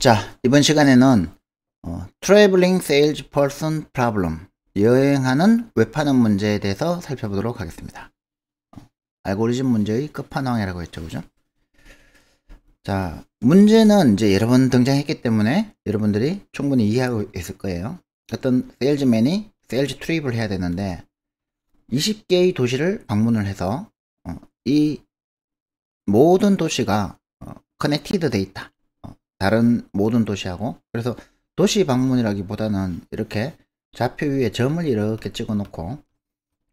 자, 이번 시간에는 Traveling Sales Person Problem, 여행하는 외판원 문제에 대해서 살펴보도록 하겠습니다. 알고리즘 문제의 끝판왕이라고 했죠, 그죠? 자, 문제는 이제 여러 번 등장했기 때문에 여러분들이 충분히 이해하고 있을 거예요. 어떤 세일즈맨이 세일즈 트립을 해야 되는데 20개의 도시를 방문을 해서 이 모든 도시가 커넥티드 돼 있다, 다른 모든 도시하고. 그래서 도시 방문이라기보다는 이렇게 좌표 위에 점을 이렇게 찍어 놓고,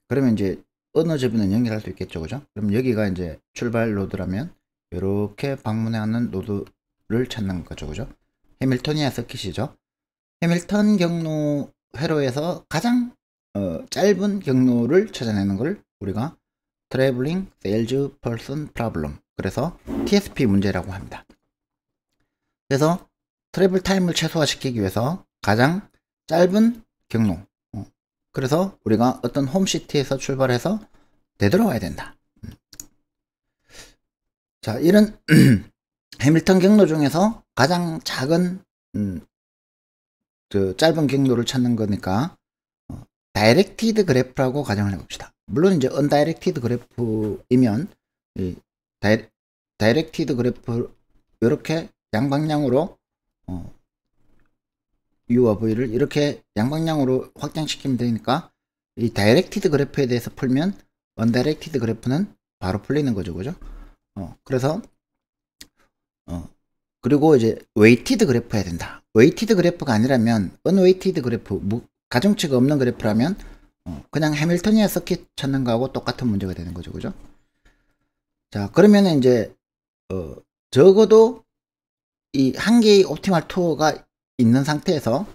그러면 이제 어느 점에는 연결할 수 있겠죠, 그죠? 그럼 여기가 이제 출발 노드라면 이렇게 방문하는 노드를 찾는 거죠, 그죠? 해밀토니아 서킷이죠. 해밀턴 경로 회로에서 가장 짧은 경로를 찾아내는 걸 우리가 트래블링 세일즈 퍼슨 프로블럼, 그래서 TSP 문제라고 합니다. 그래서 트래블 타임을 최소화시키기 위해서 가장 짧은 경로, 그래서 우리가 어떤 홈시티에서 출발해서 되돌아와야 된다. 자, 이런 해밀턴 경로 중에서 가장 작은 그 짧은 경로를 찾는 거니까 다이렉티드 그래프라고 가정을 해봅시다. 물론 이제 언다이렉티드 그래프이면 이 다이렉티드 그래프 이렇게 양방향으로 U와 V를 이렇게 양방향으로 확장시키면 되니까 이 다이렉티드 그래프에 대해서 풀면 언다이렉티드 그래프는 바로 풀리는 거죠, 그죠? 그래서 그리고 이제 웨이티드 그래프 해야 된다. 웨이티드 그래프가 아니라면 언웨이티드 그래프, 가중치가 없는 그래프라면 그냥 해밀토니아 서킷 찾는 거하고 똑같은 문제가 되는 거죠, 그죠? 자, 그러면 이제 적어도 이 한 개의 옵티멀 투어가 있는 상태에서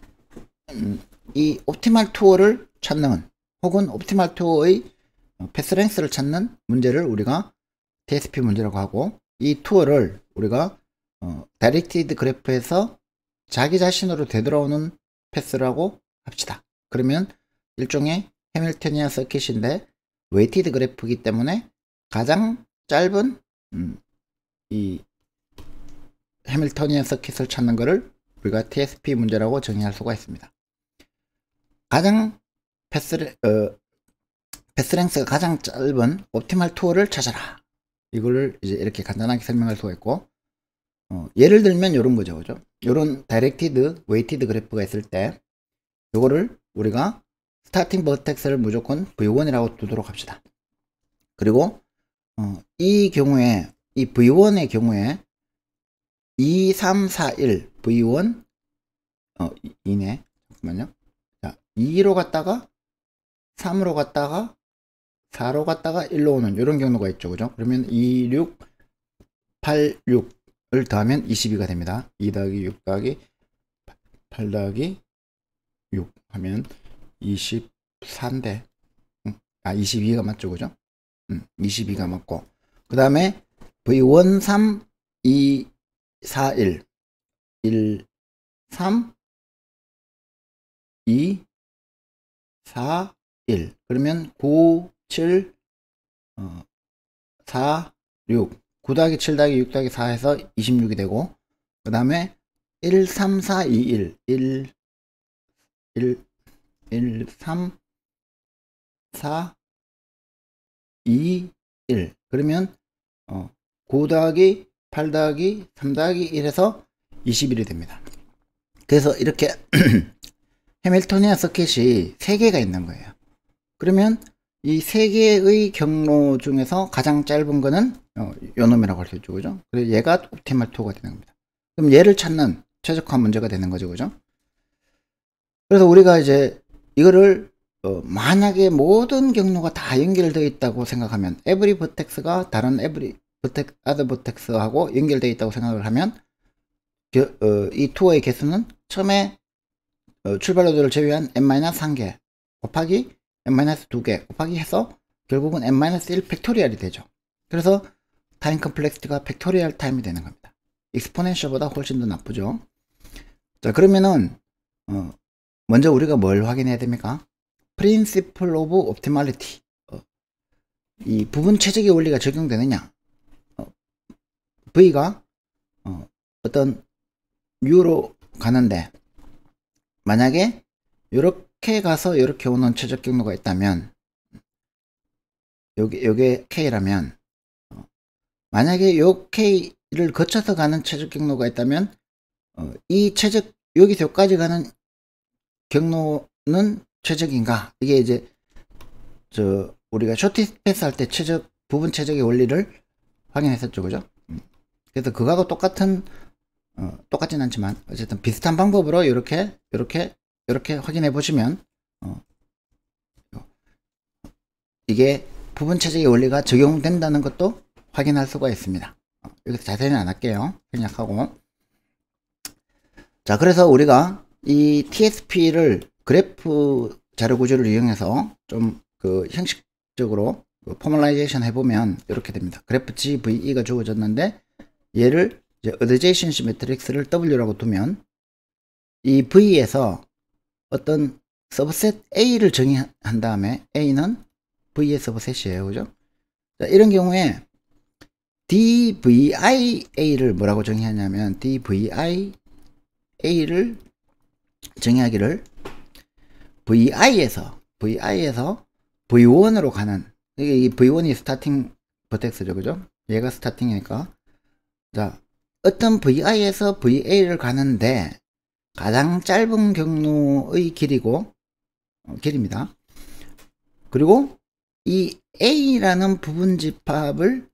이 옵티멀 투어를 찾는, 혹은 옵티멀 투어의 패스랭스를 찾는 문제를 우리가 TSP 문제라고 하고, 이 투어를 우리가 다이렉티드 그래프에서 자기 자신으로 되돌아오는 패스라고 합시다. 그러면 일종의 해밀토니아 서킷인데 웨이티드 그래프이기 때문에 가장 짧은 이 해밀토니아 서킷을 찾는 것을 우리가 TSP 문제라고 정의할 수가 있습니다. 가장 패스랭스가 가장 짧은 옵티멀 투어를 찾아라. 이걸 이제 이렇게 간단하게 설명할 수가 있고, 예를 들면 이런 거죠, 그죠? 이런 다이렉티드, 웨이티드 그래프가 있을 때 요거를 우리가 스타팅 버텍스를 무조건 V1이라고 두도록 합시다. 그리고 이 V1의 경우에 2, 3, 4, 1, V1 2네, 잠깐만요. 자, 2로 갔다가 3으로 갔다가 4로 갔다가 1로 오는 이런 경로가 있죠, 그죠? 그러면 2, 6, 8, 6을 더하면 22가 됩니다. 2 더하기 6 더하기 8 더하기 6 하면 24인데 22가 맞죠, 그죠? 22가 맞고, 그 다음에 V1, 3, 2, 4, 1 1, 3 2, 4, 1 그러면 9, 7 4, 6 9 더하기 7 더하기 6 더하기 4 해서 26이 되고, 그 다음에 1, 3, 4, 2, 1 1, 3, 4, 2, 1 그러면 9 더하기 8 더하기 3 더하기 1에서 21이 됩니다. 그래서 이렇게 해밀토니아 서킷이 3개가 있는 거예요. 그러면 이 3개의 경로 중에서 가장 짧은 거는 요 놈이라고 할 수 있죠, 그죠? 그래서 얘가 옵티멀 투어가 되는 겁니다. 그럼 얘를 찾는 최적화 문제가 되는 거죠, 그죠? 그래서 우리가 이제 이거를 만약에 모든 경로가 다 연결되어 있다고 생각하면, 에브리 버텍스가 다른 에브리 아더 버텍스하고 연결되어 있다고 생각을 하면, 이 투어의 개수는 처음에 출발 노드를 제외한 n-1개 곱하기 n-2개 곱하기 해서 결국은 n-1 팩토리얼이 되죠. 그래서 타임 컴플렉시티가 팩토리얼 타임이 되는 겁니다. 익스포넨셜보다 훨씬 더 나쁘죠. 자, 그러면은 먼저 우리가 뭘 확인해야 됩니까? Principle of Optimality, 이 부분 최적의 원리가 적용되느냐. V가 어떤 위로 가는데, 만약에 이렇게 가서 이렇게 오는 최적 경로가 있다면, 요게 K라면, 만약에 요 K를 거쳐서 가는 최적 경로가 있다면, 이 최적, 여기서 여기까지 가는 경로는 최적인가? 이게 이제 우리가 쇼티 패스 할 때 최적, 부분 최적의 원리를 확인했었죠, 그죠? 그래서 그거하고 똑같진 않지만 어쨌든 비슷한 방법으로 이렇게 확인해 보시면 이게 부분 최적의 원리가 적용된다는 것도 확인할 수가 있습니다. 여기서 자세히는 안 할게요. 생략하고. 자, 그래서 우리가 이 TSP를 그래프 자료 구조를 이용해서 좀 형식적으로 포멀라이제이션 해보면 이렇게 됩니다. 그래프 GVE가 주어졌는데 얘를 이제 어드제이션시 매트릭스를 W라고 두면 이 V에서 어떤 서브셋 A를 정의한 다음에 A는 V의 서브셋이에요, 그죠? 자, 이런 경우에 DVIA를 뭐라고 정의하냐면 DVIA를 정의하기를 VI에서 V1으로 가는, 이게 이 V1이 스타팅 버텍스죠, 그죠? 얘가 스타팅이니까. 자, 어떤 VI에서 VA를 가는데 가장 짧은 경로의 길입니다. 그리고 이 A라는 부분 집합을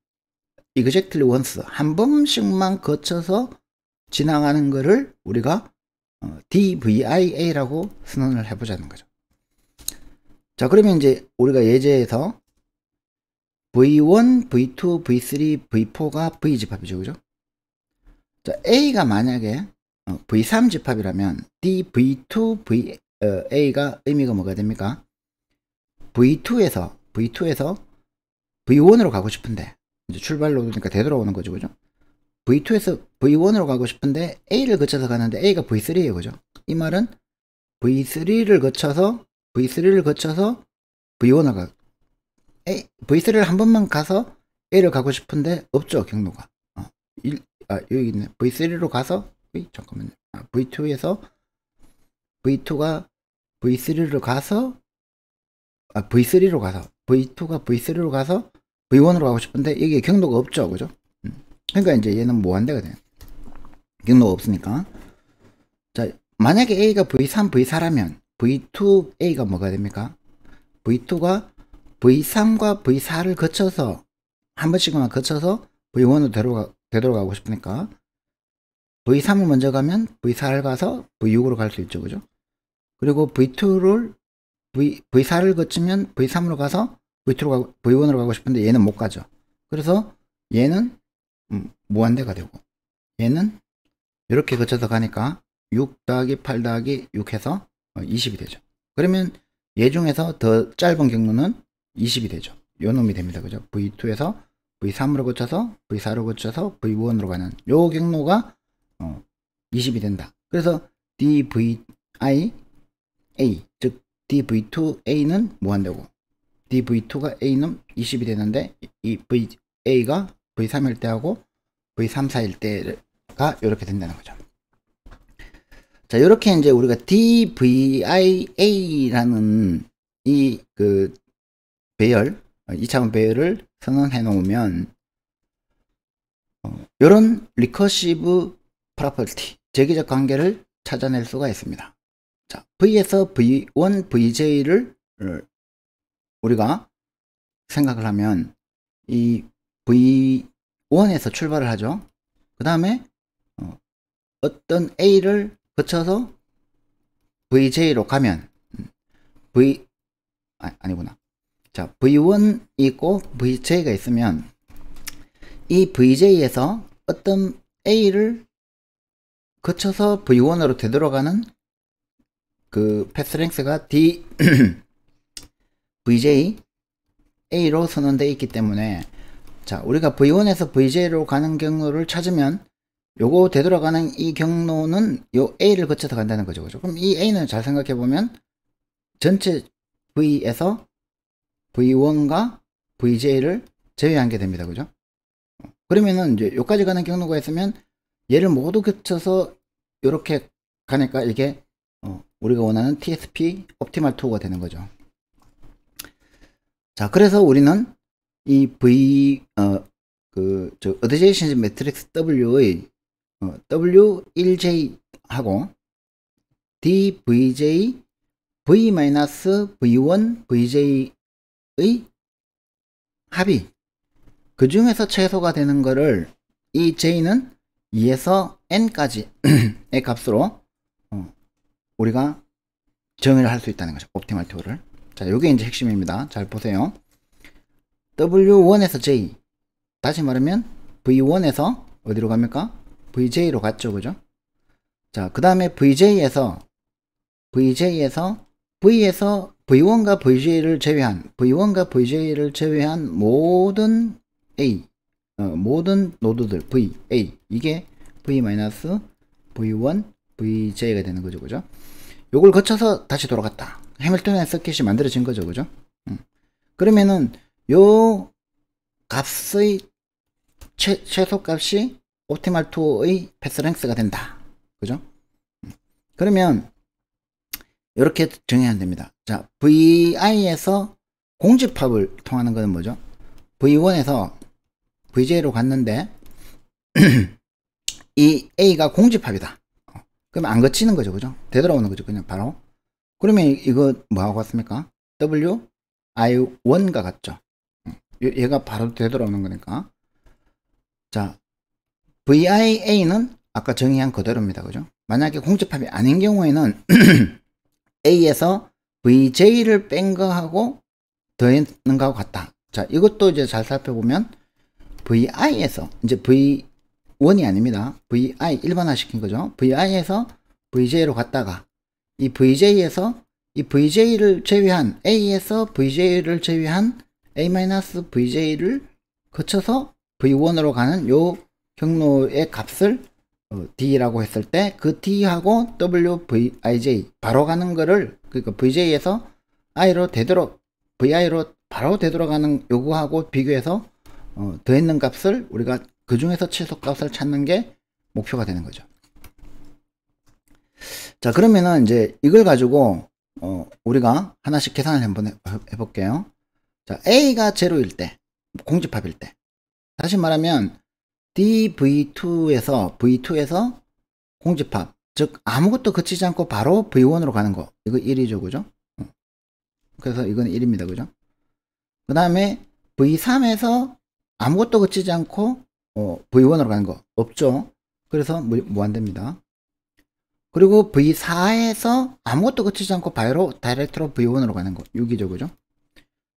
exactly once, 한 번씩만 거쳐서 지나가는 거를 우리가 DVIA라고 선언을 해보자는 거죠. 자, 그러면 이제 우리가 예제에서 V1, V2, V3, V4가 V 집합이죠, 그죠? 자, A가 만약에 V3 집합이라면 DV2, VA가 의미가 뭐가 됩니까? V2에서 V1으로 가고 싶은데, 이제 출발로 그러니까 되돌아오는 거죠, 그죠? V2에서 V1으로 가고 싶은데 A를 거쳐서 가는데 A가 V3예요, 그죠? 이 말은 V3를 거쳐서 V1을 가, V3를 한 번만 가서 A를 가고 싶은데 없죠, 경로가. 여기 있네. V3로 가서 V2에서 V2가 V3로 가서 V2가 V3로 가서 V1으로 가고 싶은데 여기에 경로가 없죠, 그죠? 그러니까 이제 얘는 무한대가 돼요. 경로가 없으니까. 자, 만약에 A가 V3, V4라면 V2A가 뭐가 됩니까? V2가 V3과 V4를 거쳐서 한 번씩만 거쳐서 V1으로 되돌아가고 싶으니까 V3을 먼저 가면 V4를 가서 V6으로 갈 수 있죠, 그죠? 그리고 V4를 거치면 V3으로 가서 V1으로 가고 싶은데 얘는 못 가죠. 그래서 얘는 무한대가 되고, 얘는 이렇게 거쳐서 가니까 6 더하기 8 더하기 6 해서 20이 되죠. 그러면 얘 중에서 더 짧은 경로는 20이 되죠. 요 놈이 됩니다, 그죠? V2에서 V3으로 거쳐서 V4로 거쳐서 V1으로 가는 요 경로가 20이 된다. 그래서 DVIA, 즉 DV2A는 무한대고 DV2가 A는 20이 되는데 이 VA가 V3일 때하고 V3,4일 때가 이렇게 된다는 거죠. 자, 이렇게 이제 우리가 DVIA라는 이 그 배열, 2차원 배열을 선언해 놓으면 이런 리커시브 프로퍼티, 재기적 관계를 찾아낼 수가 있습니다. 자, V에서 V1, VJ를 우리가 생각을 하면 이 V1에서 출발을 하죠. 그 다음에 어떤 A를 거쳐서 VJ로 가면 자, V1이 있고 VJ가 있으면 이 VJ에서 어떤 A를 거쳐서 V1으로 되돌아가는 그 패스랭스가 DVJA로 선언되어 있기 때문에, 자, 우리가 V1에서 VJ로 가는 경로를 찾으면 요거 되돌아가는 이 경로는 요 A를 거쳐서 간다는 거죠, 그죠? 그럼 이 A는 잘 생각해 보면 전체 V에서 V1과 VJ를 제외한 게 됩니다, 그죠? 그러면은 이제 요까지 가는 경로가 있으면 얘를 모두 거쳐서 이렇게 가니까 이게 우리가 원하는 TSP Optimal Tool가 되는 거죠. 자, 그래서 우리는 이 Adjacency Matrix W의 W1J 하고 DVJ V-V1VJ의 합이 그 중에서 최소가 되는 거를 이 J는 2에서 N까지의 값으로 우리가 정의를 할 수 있다는 거죠. 옵티멀 툴을. 자, 요게 이제 핵심입니다. 잘 보세요. W1에서 J, 다시 말하면 V1에서 어디로 갑니까? VJ로 갔죠, 그죠? 자, 그 다음에 V에서 V1과 VJ를 제외한 모든 A, 모든 노드들 V, A, 이게 V-V1 VJ가 되는 거죠, 그죠? 요걸 거쳐서 다시 돌아갔다. 해밀토니안 서킷이 만들어진 거죠, 그죠? 그러면은 요 값의 최소값이 옵티멀 투어의 패스랭스가 된다, 그죠? 그러면 이렇게 정해야 됩니다. 자, VI에서 공집합을 통하는 것은 뭐죠? V1에서 VJ로 갔는데 이 A가 공집합이다. 그러면 안 거치는 거죠, 그죠? 되돌아오는 거죠, 그냥 바로. 그러면 이거 뭐하고 갔습니까? WI1과 같죠? 얘가 바로 되돌아오는 거니까. 자, VIA는 아까 정의한 그대로입니다, 그죠? 만약에 공집합이 아닌 경우에는 A에서 VJ를 뺀 거하고 더했는 거하고 같다. 자, 이것도 이제 잘 살펴보면 VI에서 이제 V1이 아닙니다. VI 일반화 시킨 거죠. VI에서 VJ로 갔다가 이 VJ에서 이 VJ를 제외한 A에서 VJ를 제외한 A-VJ를 거쳐서 V1으로 가는 요 경로의 값을 D라고 했을 때 그 D하고 WVIJ 바로 가는 거를, 그러니까 VJ에서 I로 되도록 VI로 바로 되돌아가는 요거하고 비교해서 더했는 값을 우리가 그 중에서 최소값을 찾는 게 목표가 되는 거죠. 자, 그러면은 이제 이걸 가지고 우리가 하나씩 계산을 한번 해볼게요. 자, A가 제로일 때, 공집합일 때, 다시 말하면 V2에서 공집합, 즉 아무것도 거치지 않고 바로 V1으로 가는 거, 이거 1이죠, 그죠? 그래서 이건 1입니다, 그죠? 그 다음에 V3에서 아무것도 거치지 않고 V1으로 가는 거 없죠? 그래서 무한됩니다. 그리고 V4에서 아무것도 거치지 않고 바로 다이렉트로 V1으로 가는 거 6이죠, 그죠?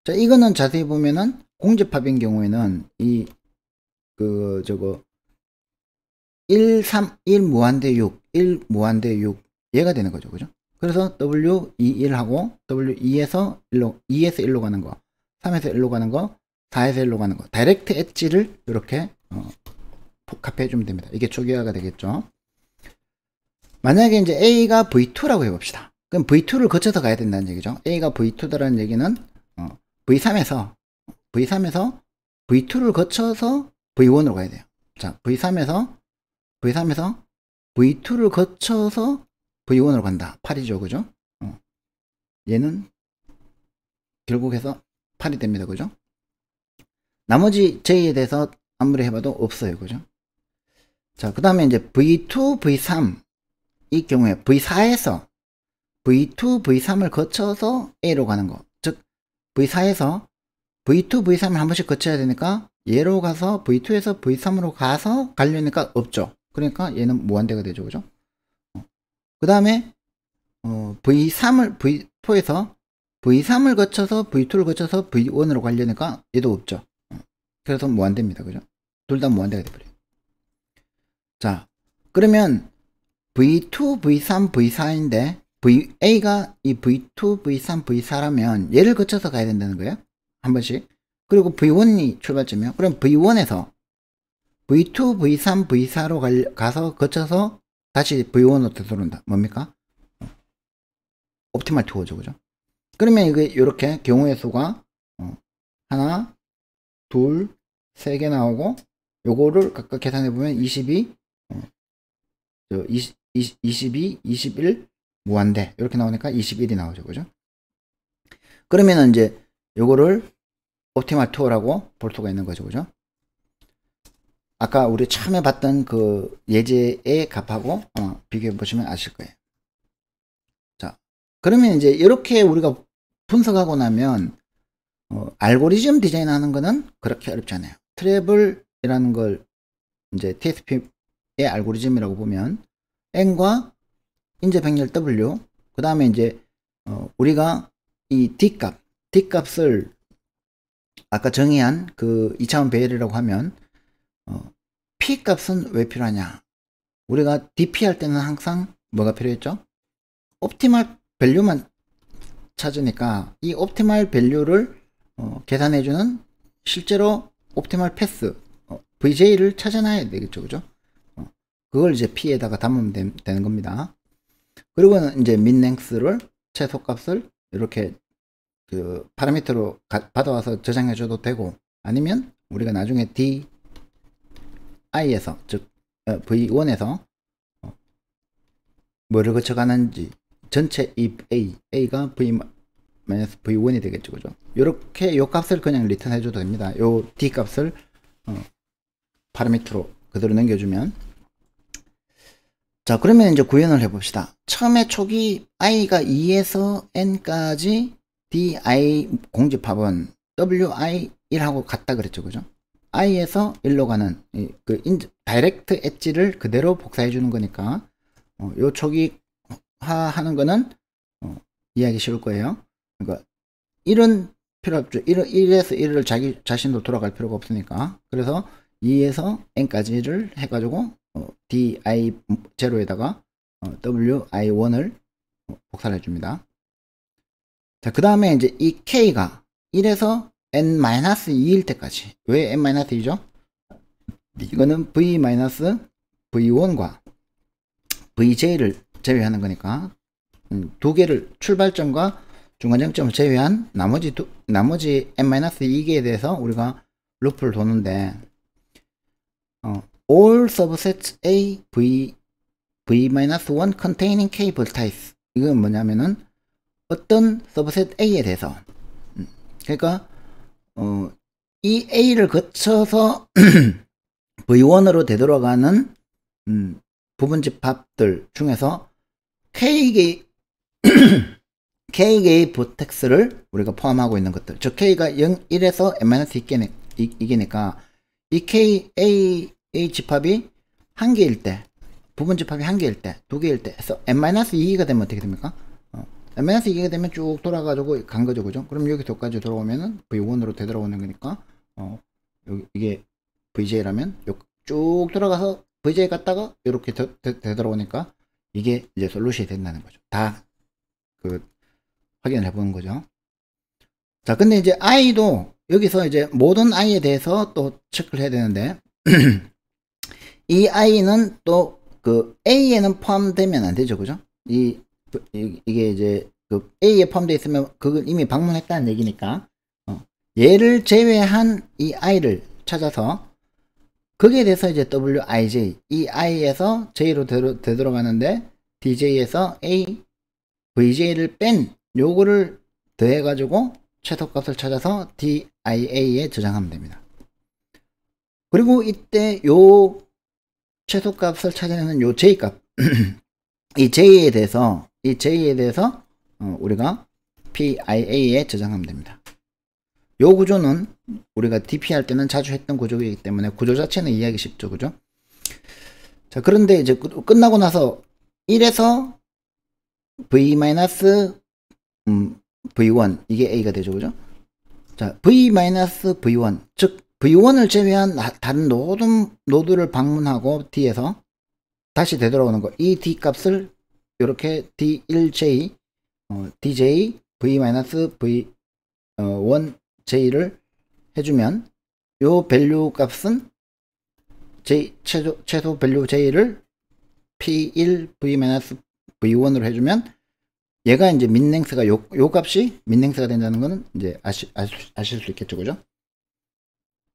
자, 이거는 자세히 보면은 공집합인 경우에는 이 1 무한대 6, 1 무한대 6, 얘가 되는 거죠, 그죠? 그래서 W21하고 W2에서 1로, 2에서 1로 가는 거, 3에서 1로 가는 거, 4에서 1로 가는 거, 다이렉트 엣지를 이렇게 카피해 주면 됩니다. 이게 초기화가 되겠죠. 만약에 이제 A가 V2라고 해봅시다. 그럼 V2를 거쳐서 가야 된다는 얘기죠. A가 V2다라는 얘기는 V3에서 V2를 거쳐서 V1으로 가야 돼요. 자, V3에서 V2를 거쳐서 V1으로 간다. 8이죠, 그죠? 얘는 결국에서 8이 됩니다, 그죠? 나머지 J에 대해서 아무리 해봐도 없어요, 그죠? 자, 그 다음에 이제 V2, V3 이 경우에 V4에서 V2, V3을 거쳐서 A로 가는 거, 즉 V4에서 V2, V3을 한 번씩 거쳐야 되니까 얘로 가서 V2에서 V3으로 가서 가려니까 없죠. 그러니까 얘는 무한대가 되죠, 그죠? 그 다음에 V4에서 V3을 거쳐서 V2를 거쳐서 V1으로 가려니까 얘도 없죠. 그래서 무한대입니다, 그죠? 둘 다 무한대가 돼버려요. 자, 그러면 V2, V3, V4인데 A가 이 V2, V3, V4라면 얘를 거쳐서 가야 된다는 거예요, 한 번씩. 그리고 V1이 출발점이에요. 그럼 V1에서 V2, V3, V4로 가서 거쳐서 다시 V1으로 되돌아온다. 뭡니까? 옵티멀 투어죠, 그죠? 그러면 이게 이렇게 경우의 수가 하나, 둘, 세 개 나오고 요거를 각각 계산해 보면 22, 22, 21 무한대 이렇게 나오니까 21이 나오죠. 그죠? 그러면은 이제 요거를 옵티멀 투어라고 볼 수가 있는 거죠. 그죠? 아까 우리 처음에 봤던 그 예제의 값하고 비교해 보시면 아실 거예요. 자, 그러면 이제 이렇게 우리가 분석하고 나면 알고리즘 디자인하는 거는 그렇게 어렵지 않아요. 트래블이라는 걸 이제 TSP의 알고리즘이라고 보면 N과 인제백렬 W 그 다음에 이제 우리가 이 D값을 아까 정의한 그 2차원 배열이라고 하면 P값은 왜 필요하냐. 우리가 DP 할 때는 항상 뭐가 필요했죠? 옵티멀 밸류만 찾으니까 이 옵티멀 밸류를 계산해주는 실제로 옵티멀 패스 VJ를 찾아놔야 되겠죠. 그죠? 그걸 이제 P에다가 담으면 되는 겁니다. 그리고 이제 민랭스를 최소값을 이렇게 그 파라미터로 받아와서 저장해 줘도 되고 아니면 우리가 나중에 DI에서 즉 V1에서 뭐를 거쳐가는지 전체 if A가 V-V1이 되겠죠. 그죠? 요렇게 요 값을 그냥 리턴 해줘도 됩니다. 요 D 값을 파라미터로 그대로 넘겨주면. 자, 그러면 이제 구현을 해봅시다. 처음에 초기 i가 2에서 n까지 di 공집합은 wi 1하고 같다 그랬죠. 그죠? i에서 1로 가는 그 다이렉트 엣지를 그대로 복사해 주는 거니까 요 초기 하는 거는 이해하기 쉬울 거예요. 그러니까 1은 필요 없죠. 1에서 1을 자기 자신으로 돌아갈 필요가 없으니까. 그래서 2에서 n까지를 해가지고 di0에다가 wi1을 복사를 해줍니다. 자, 그 다음에 이제 이 k가 1에서 n-2일 때까지. 왜 n-2죠? 이거는 v-v1과 vj를 제외하는 거니까 두 개를 출발점과 중간정점을 제외한 나머지 n-2개에 대해서 우리가 루프를 도는데 all subsets a v-1 containing k voltage 이건 뭐냐면은 어떤 서브셋 a에 대해서 그러니까 이 a를 거쳐서 v1으로 되돌아가는 부분집합들 중에서 k개의 보텍스를 우리가 포함하고 있는 것들 즉 k가 0, 1에서 n-2개니까 이 k의 집합이 한 개일 때 부분집합이 한 개일 때 두 개일 때 해서 n-2가 되면 어떻게 됩니까? n-2가 되면 쭉 돌아가지고 간 거죠. 그죠? 그럼 여기서까지 돌아오면은 v1으로 되돌아오는 거니까 이게 vj라면 쭉 돌아가서 vj 갔다가 이렇게 되돌아오니까 이게 이제 솔루션이 된다는 거죠. 다 그 확인을 해보는 거죠. 자, 근데 이제 i도 여기서 이제 모든 i에 대해서 또 체크를 해야 되는데 이 i는 또 그 a에는 포함되면 안 되죠. 그죠? 이게 이제 그 A에 포함되어 있으면 그걸 이미 방문했다는 얘기니까 얘를 제외한 이 I를 찾아서 거기에 대해서 이제 Wij 이 I에서 J로 되돌아가는데 DJ에서 A, VJ를 뺀 요거를 더해 가지고 최소값을 찾아서 DIA에 저장하면 됩니다. 그리고 이때 요 최소값을 찾아내는 요 J값 이 J에 대해서 우리가 PIA에 저장하면 됩니다. 요 구조는 우리가 DP 할 때는 자주 했던 구조이기 때문에 구조 자체는 이해하기 쉽죠. 그죠? 자, 그런데 이제 끝나고 나서 1에서 V-V1 이게 A가 되죠. 그죠? 자, V-V1 즉 V1을 제외한 다른 모든 노드를 방문하고 D에서 다시 되돌아오는 거. 이 D 값을 이렇게 D1J, DJ, V-V1J를 해주면 요 밸류 값은 최소 밸류 J를 P1, V-V1으로 해주면 얘가 이제 민랭스가 요 값이 민랭스가 된다는 거는 이제 아실 수 있겠죠. 그죠?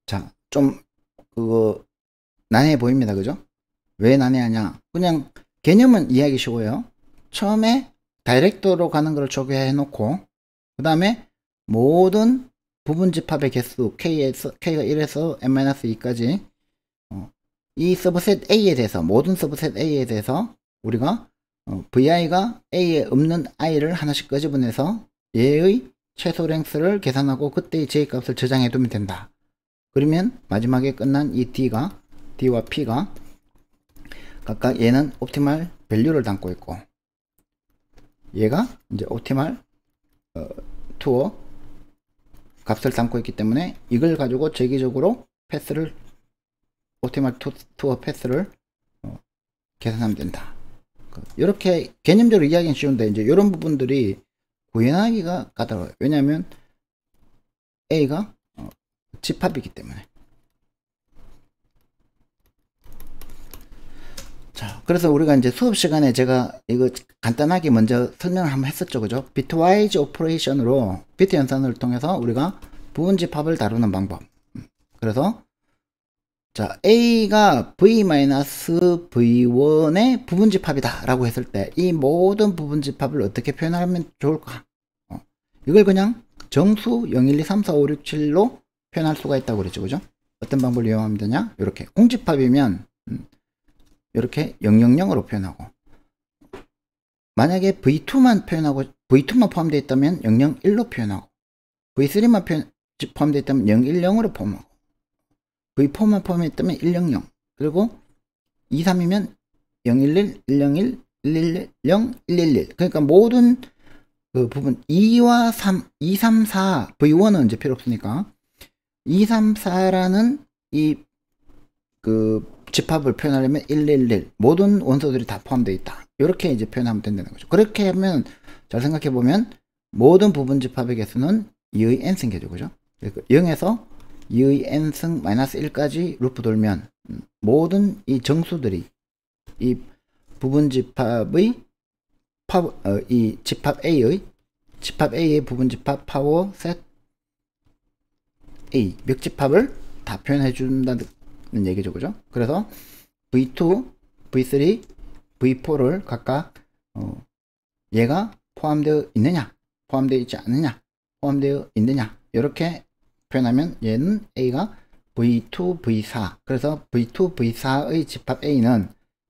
자, 좀 그거 난해 보입니다. 그죠? 왜 난해하냐? 그냥 개념은 이해하기 쉬워요. 처음에 다이렉트로 가는 걸 적용해 놓고 그 다음에 모든 부분 집합의 개수 K가 1에서 N-2까지 이 서브셋 A에 대해서 모든 서브셋 A에 대해서 우리가 VI가 A에 없는 I를 하나씩 끄집어내서 얘의 최소 랭스를 계산하고 그때의 J값을 저장해 두면 된다. 그러면 마지막에 끝난 이 D와 P가 각각 얘는 옵티멀 밸류를 담고 있고 얘가 이제 옵티멀 투어 값을 담고 있기 때문에 이걸 가지고 재기적으로 패스를 옵티멀 투어 패스를 계산하면 된다. 이렇게 개념적으로 이야기는 쉬운데 이제 이런 부분들이 구현하기가 까다로워요. 왜냐하면 A가 집합이기 때문에. 자, 그래서 우리가 이제 수업 시간에 제가 이거 간단하게 먼저 설명을 한번 했었죠, 그죠? bitwise operation으로 비트 연산을 통해서 우리가 부분 집합을 다루는 방법. 그래서 자, A가 V-V1의 부분 집합이다 라고 했을 때 이 모든 부분 집합을 어떻게 표현하면 좋을까? 이걸 그냥 정수 0, 1, 2, 3, 4, 5, 6, 7로 표현할 수가 있다고 그랬죠, 그죠? 어떤 방법을 이용하면 되냐? 이렇게 공집합이면 이렇게 000으로 표현하고 만약에 V2만 표현하고 V2만 포함되어 있다면 001로 표현하고 V3만 포함되어 있다면 010으로 포함하고 V4만 포함되어 있다면 100 그리고 23이면 011, 101, 110, 111 그러니까 모든 그 부분 2와 3, 2, 3, 4 V1은 이제 필요 없으니까 2, 3, 4라는 이 그 집합을 표현하려면 111 모든 원소들이 다 포함되어 있다. 이렇게 이제 표현하면 된다는 거죠. 그렇게 하면 잘 생각해 보면 모든 부분 집합의 개수는 2의 n승 개죠, 그죠? 그러니까 0에서 2의 n승 마이너스 1까지 루프 돌면 모든 이 정수들이 이 부분 집합의 이 집합 A의 부분 집합 파워 셋 A 멱집합을 다 표현해 준다는 얘기죠, 그죠? 그래서 V2, V3, V4를 각각 얘가 포함되어 있느냐 포함되어 있지 않느냐 포함되어 있느냐 이렇게 표현하면 얘는 A가 V2, V4 그래서 V2, V4의 집합 A는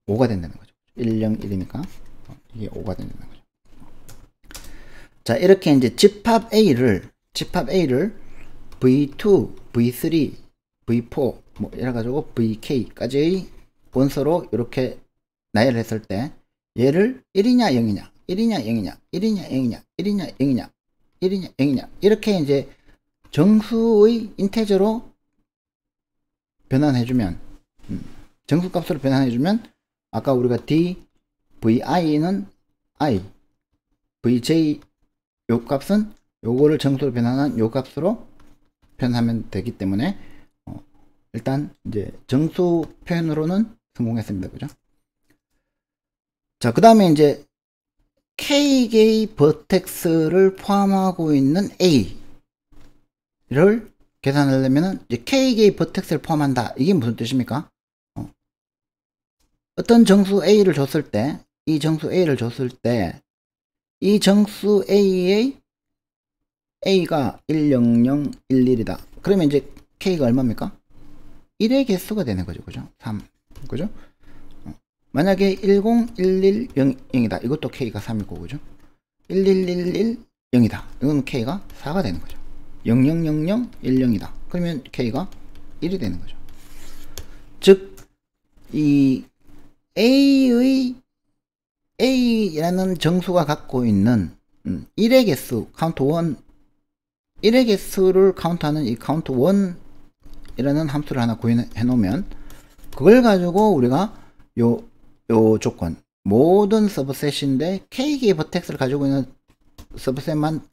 5가 된다는 거죠. 101이니까 이게 5가 된다는 거죠. 자, 이렇게 이제 집합 A를 V2, V3, V4 뭐 이래가지고 VK까지의 원소로 이렇게 나열했을 때 얘를 1이냐 0이냐 이렇게 이제 정수의 인테저로 변환해주면 정수값으로 변환해주면 아까 우리가 D, VI는 I, VJ 요 값은 요거를 정수로 변환한 요 값으로 표현하면 되기 때문에 일단 이제 정수 표현으로는 성공했습니다, 그죠? 자, 그 다음에 이제 K개의 버텍스를 포함하고 있는 A를 계산하려면은 이제 K개의 버텍스를 포함한다. 이게 무슨 뜻입니까? 어떤 정수 A를 줬을 때, 이 정수 A를 줬을 때, 이 정수 A의 A가 10011이다. 그러면 이제 K가 얼마입니까? 1의 개수가 되는 거죠, 그죠? 3. 그죠? 만약에 10110이다. 이것도 K가 3이고, 그죠? 11110이다. 이건 K가 4가 되는 거죠. 00010이다. 그러면 K가 1이 되는 거죠. 즉, 이 A라는 정수가 갖고 있는 1의 개수, 카운트 1, 1의 개수를 카운트하는 이 카운트 1 이라는 함수를 하나 구현해 놓으면 그걸 가지고 우리가 요 조건 모든 서브셋인데 K개의 버텍스를 가지고 있는 서브셋만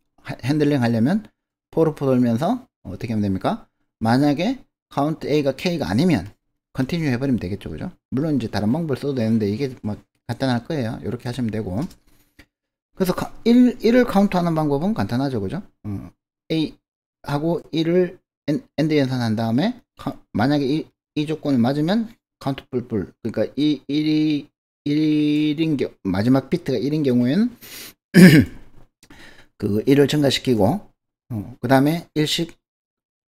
핸들링 하려면 포르포 돌면서 어떻게 하면 됩니까? 만약에 카운트 A가 K가 아니면 컨티뉴 해버리면 되겠죠, 그죠? 물론 이제 다른 방법을 써도 되는데 이게 뭐 간단할 거예요. 이렇게 하시면 되고 그래서 1을 카운트하는 방법은 간단하죠, 그죠? A하고 1을 엔드 연산한 다음에 만약에 이 조건을 맞으면 카운트 뿔뿔 그러니까 이 1이 마지막 비트가 1인 경우에는 그 1을 증가시키고, 그 다음에 1씩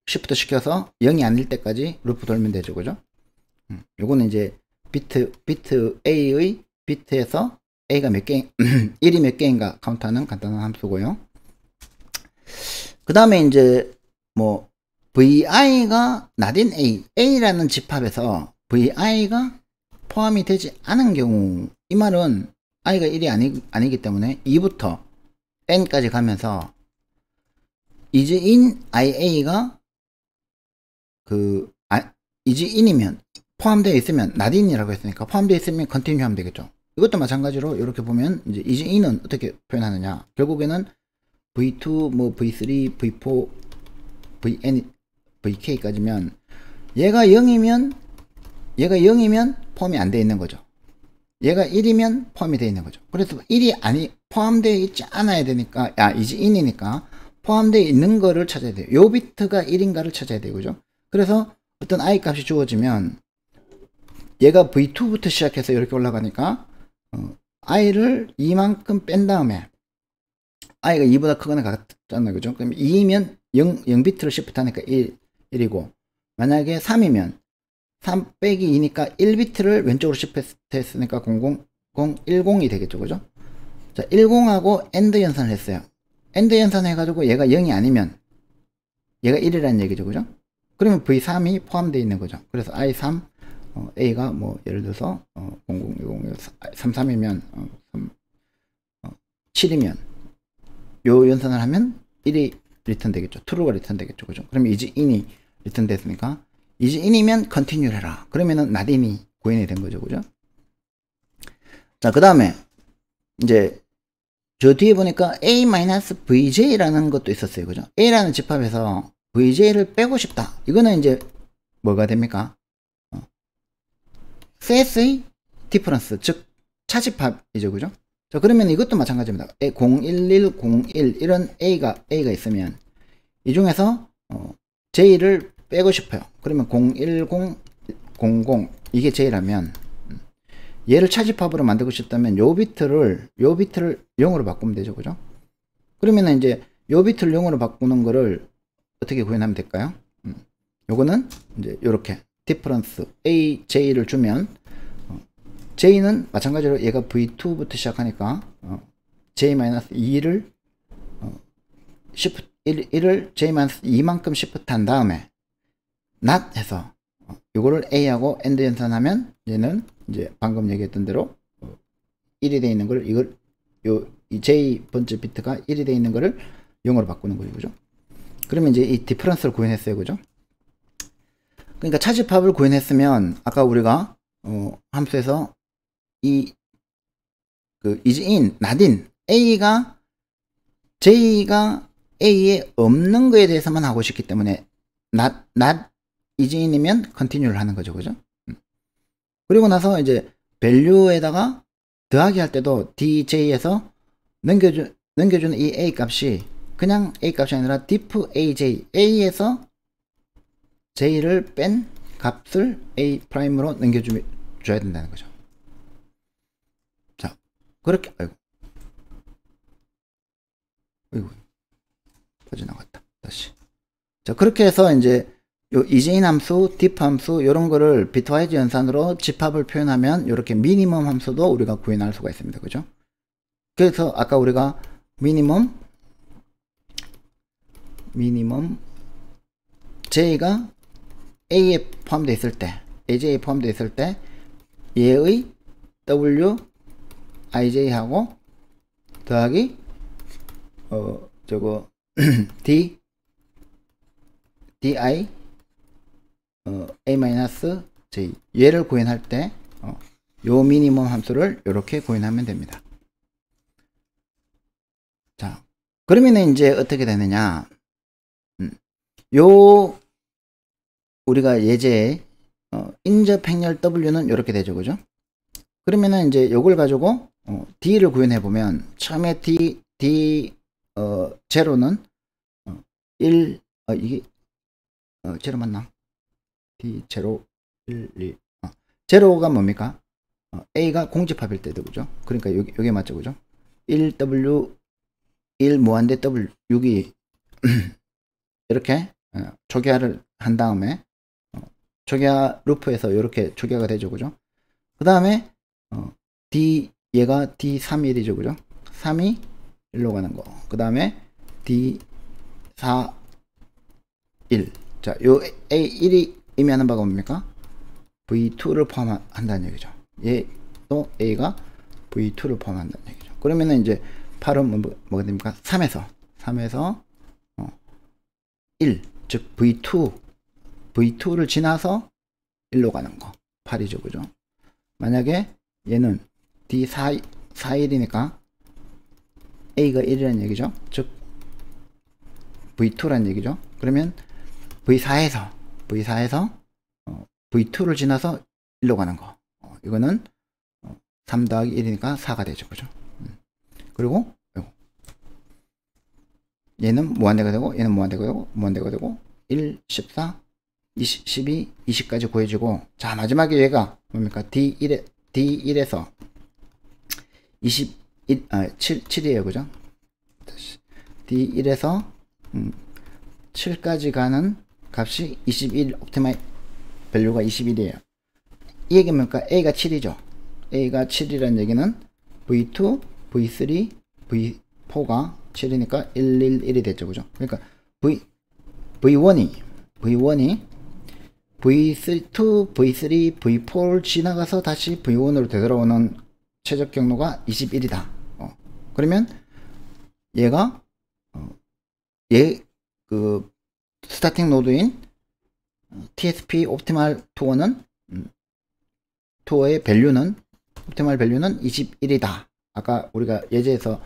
쉬프트 시켜서 0이 아닐 때까지 루프 돌면 되죠. 그죠? 요거는 이제 비트 A의 비트에서 A가 몇 개, 1이 몇 개인가 카운트하는 간단한 함수고요. 그 다음에 이제 뭐 vi가 not in a라는 집합에서 vi가 포함이 되지 않은 경우, 이 말은 i가 1이 아니기 때문에 2부터 n까지 가면서 is in ia가 is in이면 포함되어 있으면 not in이라고 했으니까 포함되어 있으면 continue 하면 되겠죠. 이것도 마찬가지로 이렇게 보면 이제 is in은 어떻게 표현하느냐, 결국에는 v2, 뭐 v3, v4, vn, vk까지면 얘가 0이면 포함이 안 되어 있는 거죠. 얘가 1이면 포함이 되어 있는 거죠. 그래서 1이 포함되어 있지 않아야 되니까, is in이니까 포함되어 있는 거를 찾아야 돼요. 요 비트가 1인가를 찾아야 돼요. 그죠? 그래서 어떤 i 값이 주어지면 얘가 v2부터 시작해서 이렇게 올라가니까 i를 2만큼 뺀 다음에 i가 2보다 크거나 같잖아요. 그죠? 그럼 2이면 0비트를 시프트하니까 1이고, 만약에 3이면 3 빼기 2니까 1비트를 왼쪽으로 시프트했으니까 00010이 되겠죠. 그죠? 자, 10하고 AND 연산을 했어요. AND 연산을 해가지고 얘가 0이 아니면 얘가 1이라는 얘기죠. 그죠? 그러면 V3이 포함되어 있는 거죠. 그래서 I3, A가 뭐 예를 들어서 001033이면 7이면 요 연산을 하면 1이 리턴 되겠죠. true가 리턴 되겠죠. 그죠? 그럼 is in이 리턴 됐으니까 is in이면 continue 해라. 그러면은 not in이 구현이 된 거죠. 그죠? 자, 그 다음에 이제 저 뒤에 보니까 a-vj라는 것도 있었어요. 그죠? a라는 집합에서 vj를 빼고 싶다. 이거는 이제 뭐가 됩니까? 셋의 디퍼런스, 즉 차집합이죠. 그죠? 자, 그러면 이것도 마찬가지입니다. 01101 이런 A가 있으면 이 중에서 J를 빼고 싶어요. 그러면 01000 이게 J라면 얘를 차집합으로 만들고 싶다면 요 비트를 0으로 바꾸면 되죠. 그죠? 그러면 이제 요 비트를 0으로 바꾸는 거를 어떻게 구현하면 될까요? 요거는 이제 요렇게 디퍼런스 A, J를 주면 J는 마찬가지로 얘가 V2부터 시작하니까 J-2를 1을 J-2만큼 시프트한 다음에 not 해서 이거를 A하고 AND 연산하면 얘는 이제 방금 얘기했던 대로 1이 되어 있는 걸, 이걸 이 J번째 비트가 1이 되어 있는 거를 0으로 바꾸는 거죠. 그죠? 그러면 이제 이 디퍼런스를 구현했어요. 그죠? 그러니까 차집합을 구현했으면 아까 우리가 함수에서 is in, not in, J가 A에 없는 거에 대해서만 하고 싶기 때문에 not is in이면 continue를 하는 거죠. 그죠? 그리고 나서 이제 value에다가 더하기 할 때도 dj에서 넘겨주는 이 a 값이 그냥 a 값이 아니라 diff aj, a에서 j를 뺀 값을 A'로 넘겨줘야 된다는 거죠. 자, 그렇게, 아이고, 빠져나갔다. 다시. 자, 그렇게 해서 이제 요 isIn 함수, diff 함수, 요런 거를 bitwise 연산으로 집합을 표현하면 요렇게 미니멈 함수도 우리가 구현할 수가 있습니다. 그죠? 그래서 아까 우리가 미니멈, j가 A에 포함되어 있을 때, AJ에 포함되어 있을 때 얘의 WIJ하고 더하기 저거 DI A-J 얘를 구현할 때 요 미니멈 함수를 이렇게 구현하면 됩니다. 자, 그러면 이제 어떻게 되느냐, 요 우리가 예제에 인접 행렬 W는 이렇게 되죠. 그죠? 그러면은 이제 요걸 가지고 D를 구현해 보면 처음에 D0는 1 이게 제로 맞나? D0 1 2 0가 뭡니까? A가 공집합일 때도 그죠? 그러니까 요게 맞죠, 그죠? 1W 1 뭐한데 W 6이 이렇게 초기화를 한 다음에 초기화 루프에서 이렇게 초기화가 되죠, 그죠? 그 다음에 D 얘가 D31이죠, 그죠? 3이 1로 가는 거. 그 다음에 D4 1. 자, 요 A1이 의미하는 바가 뭡니까? V2를 포함한다는 얘기죠. 얘 또 A가 V2를 포함한다는 얘기죠. 그러면은 이제 8은 뭐가 됩니까? 3에서 1, 즉 V2를 지나서 1로 가는 거. 8이죠, 그죠? 만약에 얘는 D41이니까 A가 1이라는 얘기죠. 즉 V2라는 얘기죠. 그러면 V4에서 V2를 지나서 1로 가는 거. 이거는 3 더하기 1이니까 4가 되죠, 그죠? 그리고 얘는 무한대가 되고 얘는 무한대가 되고 무한대가 되고 1, 14, 20, 12, 20까지 구해지고, 자 마지막에 얘가 뭡니까? D1에서 21, 7이에요, 그죠? D1에서 7까지 가는 값이 21, 옵티마이 밸류가 21이에요. 이 얘기는 뭡니까? A가 7이죠. A가 7이라는 얘기는 V2, V3, V4가 7이니까 111이 됐죠, 그죠? 그러니까 V1이 V2, V3, V4를 지나가서 다시 V1으로 되돌아오는 최적 경로가 21이다. 그러면 얘가 얘그 스타팅 노드인 TSP 옵티멀 투어는 투어의 밸류는 옵티멀 밸류는 21이다. 아까 우리가 예제에서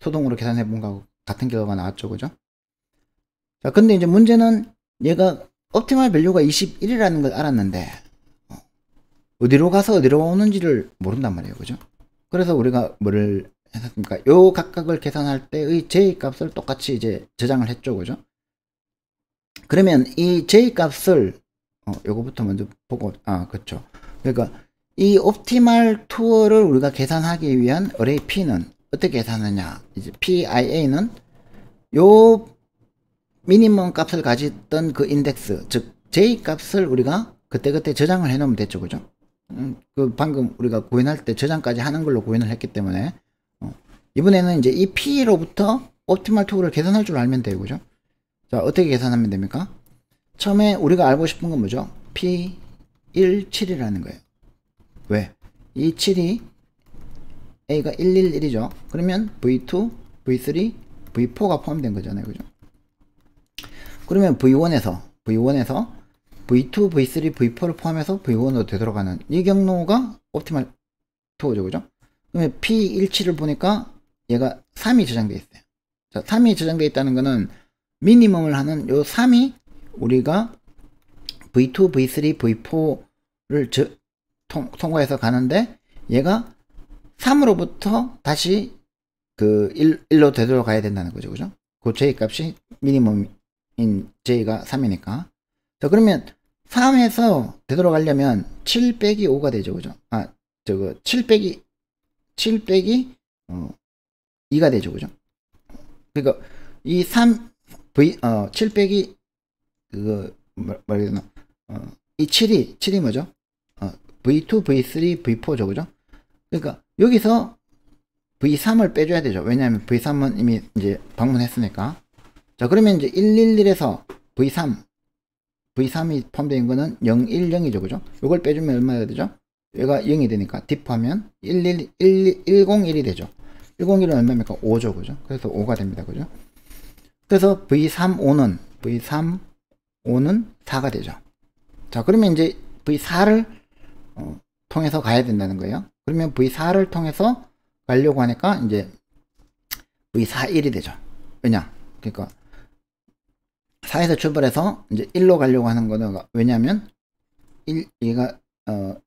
소동으로 계산해 본 거하고 같은 결과가 나왔죠, 그죠? 자, 근데 이제 문제는 얘가 옵티멀 밸류가 21이라는 걸 알았는데 어디로 가서 어디로 오는지를 모른단 말이에요, 그죠? 그래서 우리가 뭐를 했습니까? 요 각각을 계산할 때의 j 값을 똑같이 이제 저장을 했죠, 그죠? 그러면 이 j 값을 요거부터 먼저 보고, 그렇죠. 그러니까 이 옵티멀 투어를 우리가 계산하기 위한 어레이 p는 어떻게 계산하느냐? 이제 pia는 요 미니멈 값을 가졌던 그 인덱스, 즉 j 값을 우리가 그때그때 저장을 해 놓으면 됐죠, 그죠? 그 방금 우리가 구현할 때 저장까지 하는 걸로 구현을 했기 때문에 이번에는 이제 이 p로부터 옵티멀 투어를 계산할 줄 알면 돼요, 그죠? 자, 어떻게 계산하면 됩니까? 처음에 우리가 알고 싶은 건 뭐죠? p17이라는 거예요. 왜? 이 7이 A가 111이죠. 그러면 V2, V3, V4가 포함된 거잖아요, 그죠? 그러면 V1에서 V2, V3, V4를 포함해서 V1으로 되돌아가는 이 경로가 옵티멀 투어죠, 그죠? 그러면 P17을 보니까 얘가 3이 저장되어 있어요. 자, 3이 저장되어 있다는 거는 미니멈을 하는 요 3이 우리가 V2, V3, V4를 통과해서 가는데 얘가 3으로부터 다시 그 1로 되돌아가야 된다는 거죠, 그죠? 그 j 값이 미니멈인 j가 3이니까. 자, 그러면 3에서 되돌아가려면 7 빼기 5가 되죠, 그죠? 7 빼기 2가 되죠, 그죠? 그러니까 이 7 빼기 이 7이 뭐죠? V2, V3, V4죠, 그죠? 그러니까 여기서 V3을 빼줘야 되죠. 왜냐하면 V3은 이미 이제 방문했으니까. 자, 그러면 이제 111에서 V3이 포함된 거는 010이죠, 그죠? 이걸 빼주면 얼마가 되죠? 얘가 0이 되니까 디포하면 101이 되죠. 101은 얼마입니까? 5죠, 그죠? 그래서 5가 됩니다, 그죠? 그래서 V35는 4가 되죠. 자, 그러면 이제 V4를 통해서 가야 된다는 거예요. 그러면 V4를 통해서 가려고 하니까 이제 V41이 되죠. 왜냐? 그러니까 4에서 출발해서 이제 1로 가려고 하는 거는, 왜냐면 얘가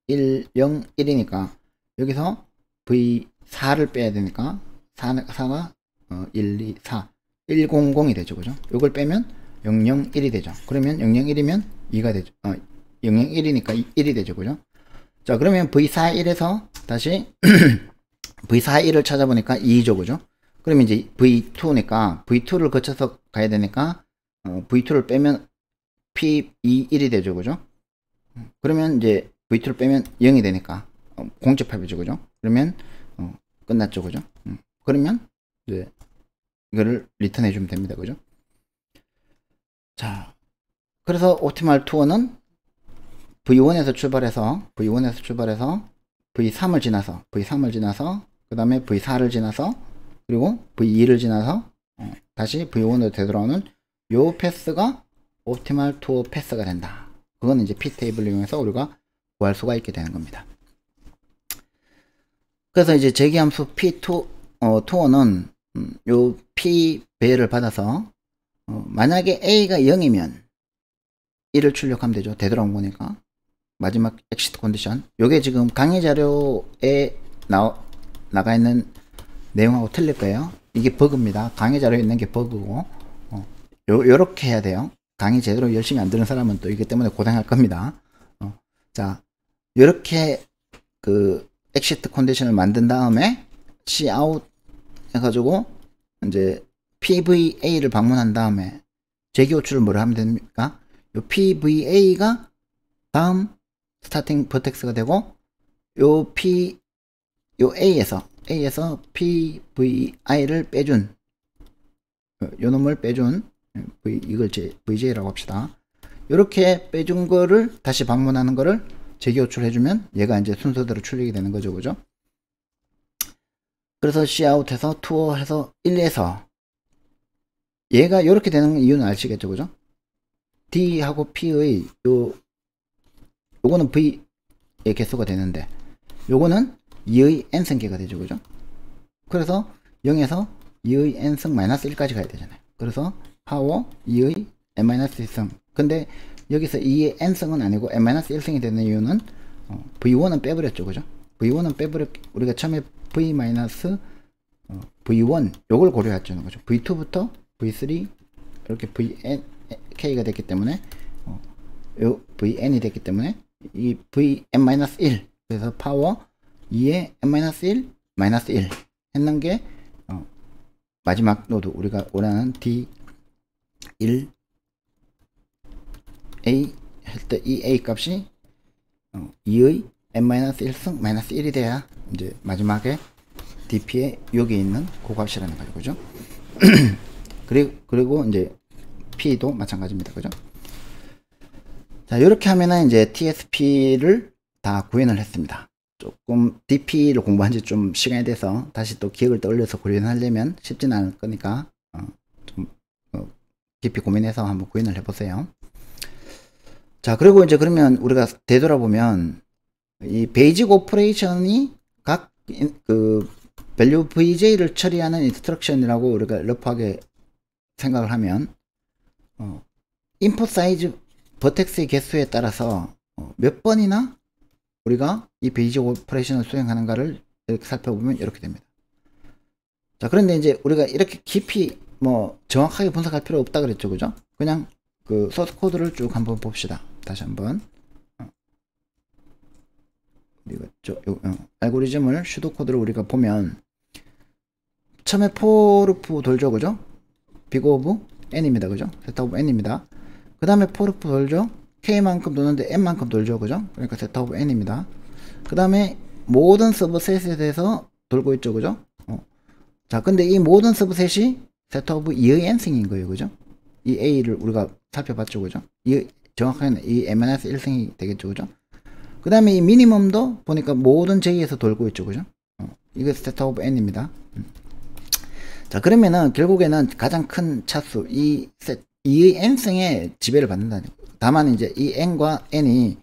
101이니까 여기서 V4를 빼야 되니까 4가 100이 되죠, 그죠? 이걸 빼면 001이 되죠. 그러면 001이면 2가 되죠. 001이니까 1이 되죠, 그죠? 자, 그러면 V4,1에서 다시 V4,1을 찾아보니까 2죠, 그죠? 그러면 이제 V2니까 V2를 거쳐서 가야 되니까 V2를 빼면 P21이 되죠, 그죠? 그러면 이제 V2를 빼면 0이 되니까 공집합이죠, 그죠? 그러면 끝났죠, 그죠? 그러면 이제 이거를 리턴해 주면 됩니다, 그죠? 자, 그래서 optimal 투어는 V1에서 출발해서 V3을 지나서 그 다음에 V4를 지나서 그리고 V2를 지나서 다시 V1으로 되돌아오는 요 패스가 optimal 투어 패스가 된다. 그건 이제 P 테이블을 이용해서 우리가 구할 수가 있게 되는 겁니다. 그래서 이제 제기함수 P2 투어는 요 P 배열을 받아서 만약에 A가 0이면 1을 출력하면 되죠. 되돌아온 거니까. 마지막 엑시트 컨디션. 요게 지금 강의 자료에 나가 있는 내용하고 틀릴 거예요. 이게 버그입니다. 강의 자료에 있는 게 버그고. 요렇게 해야 돼요. 강의 제대로 열심히 안 들은 사람은 또 이게 때문에 고생할 겁니다. 자, 요렇게 그 엑시트 컨디션을 만든 다음에 cout 해가지고 이제 PVA를 방문한 다음에 재기 호출을 뭐라 하면 됩니까? 요 PVA가 다음 스타팅 버텍스가 되고 요 A에서 PVI를 빼준 요 놈을 빼준 이걸 VJ라고 합시다. 요렇게 빼준 거를 다시 방문하는 거를 재기 호출해주면 얘가 이제 순서대로 출력이 되는 거죠, 그죠? 그래서 cout에서 투어해서 1에서 얘가 요렇게 되는 이유는 아시겠죠, 그죠? D하고 P의 요거는 V의 개수가 되는데 요거는 2의 N승계가 되죠, 그죠? 그래서 0에서 2의 N승 마이너스 1까지 가야 되잖아요. 그래서 파워 2의 N-1승. 근데 여기서 2의 N승은 아니고 N-1승이 되는 이유는 V1은 빼버렸죠, 그죠? V1은 빼버렸고 우리가 처음에 V-V1 요걸 고려해주는 거죠. V2부터 V3 이렇게 VN K가 됐기 때문에 요 VN이 됐기 때문에 이 VN-1 그래서 파워 2의 N-1 마이너스 1 했는 게 마지막 노드 우리가 원하는 D1 A 할 때 이 A 값이 2의 N-1승 마이너스 1이 돼야 이제 마지막에 DP에 여기 있는 그 값이라는 거죠, 그죠? 그리고 이제 P도 마찬가지입니다, 그죠? 자, 이렇게 하면은 이제 TSP를 다 구현을 했습니다. 조금 DP를 공부한 지 좀 시간이 돼서 다시 또 기억을 떠올려서 구현하려면 쉽진 않을 거니까 좀 깊이 고민해서 한번 구현을 해보세요. 자, 그리고 이제 그러면 우리가 되돌아보면 이 베이직 오퍼레이션이 각 그 밸류 VJ를 처리하는 인스트럭션이라고 우리가 러프하게 생각을 하면 인풋 사이즈 버텍스의 개수에 따라서 몇 번이나 우리가 이 베이직 오퍼레이션을 수행하는가를 이렇게 살펴보면 이렇게 됩니다. 자, 그런데 이제 우리가 이렇게 깊이 뭐 정확하게 분석할 필요 없다 그랬죠, 그죠? 그냥 그 소스 코드를 쭉 한번 봅시다. 다시 한번 알고리즘을 슈도 코드를 우리가 보면 처음에 포르프 돌죠, 그죠? big of n입니다, 그죠? 세타 오브 n입니다. 그 다음에 포르프 돌죠. k만큼 도는데 n만큼 돌죠, 그죠? 그러니까 세타 오브 n입니다. 그 다음에 모든 서브셋에 대해서 돌고 있죠, 그죠? 자, 근데 이 모든 서브셋이 세타 오브 2의 n승인 거예요, 그죠? 이 a를 우리가 살펴봤죠, 그죠? 이 정확하게는 이 n-1승이 되겠죠, 그죠? 그 다음에 이 미니멈도 보니까 모든 j에서 돌고 있죠, 그죠? 이게 세타 오브 n입니다. 자, 그러면은 결국에는 가장 큰 차수 이 2의 n승에 지배를 받는다. 다만 이제 이 n과 n이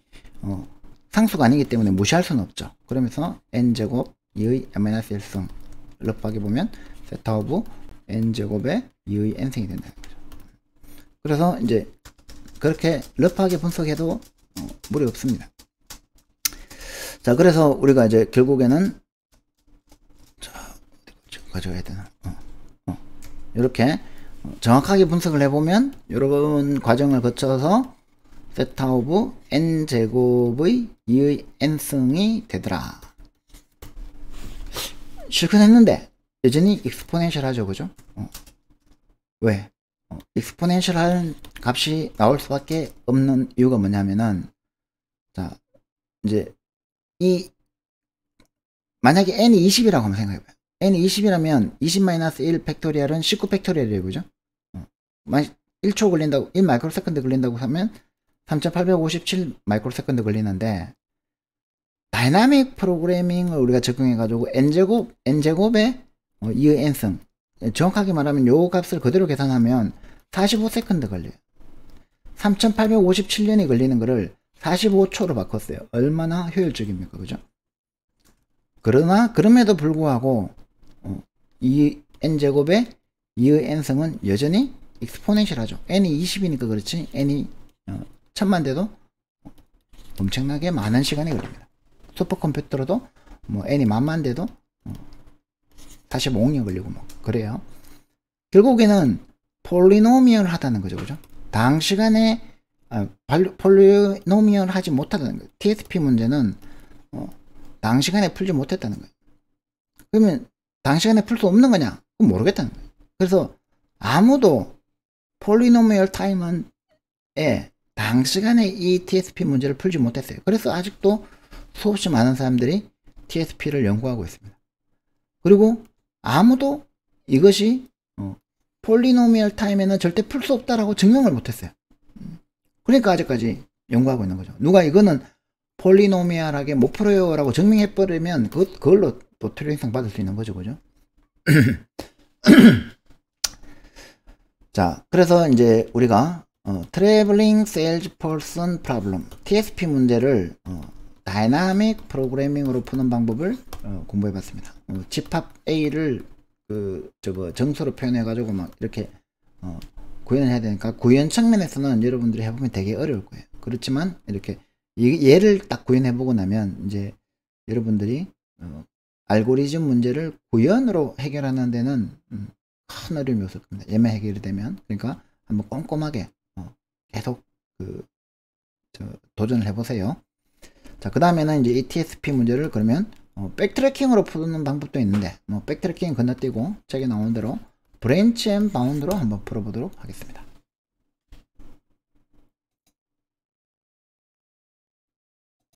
상수가 아니기 때문에 무시할 수는 없죠. 그러면서 n제곱 2의 n-1승 러프하게 보면 세타 오브 n제곱의 2의 n승이 된다는 거죠. 그래서 이제 그렇게 러프하게 분석해도 무리 없습니다. 자, 그래서 우리가 이제 결국에는 자, 가져가야 되나? 이렇게 정확하게 분석을 해보면 이런 과정을 거쳐서 세타 오브 n 제곱의 2의 n승이 되더라. 실컷했는데 여전히 익스포넨셜 하죠, 그죠? 왜? 익스포넨셜 할 값이 나올 수밖에 없는 이유가 뭐냐면은, 자, 이제 이 만약에 n이 20이라고 한번 생각해봐요. n이 20이라면 20-1 팩토리얼은 19 팩토리얼이에요, 그죠? 만약 1초 걸린다고, 1 마이크로세컨드 걸린다고 하면 3,857 마이크로세컨드 걸리는데, 다이나믹 프로그래밍을 우리가 적용해가지고 n제곱에 2의 n승, 정확하게 말하면 요 값을 그대로 계산하면 45세컨드 걸려요. 3,857년이 걸리는 거를 45초로 바꿨어요. 얼마나 효율적입니까, 그죠? 그러나 그럼에도 불구하고 이 n제곱에 2의 n승은 여전히 익스포넨셜하죠. n이 20이니까 그렇지 n이 1000만 돼도 엄청나게 많은 시간이 걸립니다. 슈퍼컴퓨터로도 뭐 n이 만만 돼도 45억년 걸리고 뭐 그래요. 결국에는 폴리노미얼 하다는 거죠, 그죠? 당시간에 폴리노미얼 하지 못하다는 거예요. TSP 문제는 당시간에 풀지 못했다는 거예요. 그러면 당시간에 풀 수 없는 거냐? 그건 모르겠다는 거예요. 그래서 아무도 폴리노미얼 타임에 당시간에 이 TSP 문제를 풀지 못했어요. 그래서 아직도 수없이 많은 사람들이 TSP를 연구하고 있습니다. 그리고 아무도 이것이 폴리노미얼 타임에는 절대 풀 수 없다라고 증명을 못했어요. 그러니까 아직까지 연구하고 있는 거죠. 누가 이거는 폴리노미얼하게 못 풀어요 라고 증명해버리면 그걸로 노벨상 받을 수 있는 거죠, 그죠? 자, 그래서 이제 우리가 트래블링 세일즈 퍼슨 프로블럼, TSP 문제를 다이나믹 프로그래밍으로 푸는 방법을 공부해봤습니다. 집합 A를 정수로 표현해가지고 막 이렇게 구현을 해야 되니까 구현 측면에서는 여러분들이 해보면 되게 어려울 거예요. 그렇지만 이렇게 얘를 딱 구현해보고 나면 이제 여러분들이 알고리즘 문제를 구현으로 해결하는 데는 큰 어려움이 없을 겁니다. 얘만 해결이 되면. 그러니까 한번 꼼꼼하게 계속 도전을 해보세요. 자, 그 다음에는 이제 이 TSP 문제를 그러면 백트래킹으로 푸는 방법도 있는데, 백트래킹 건너뛰고 책에 나온 대로 브랜치 앤 바운드로 한번 풀어보도록 하겠습니다.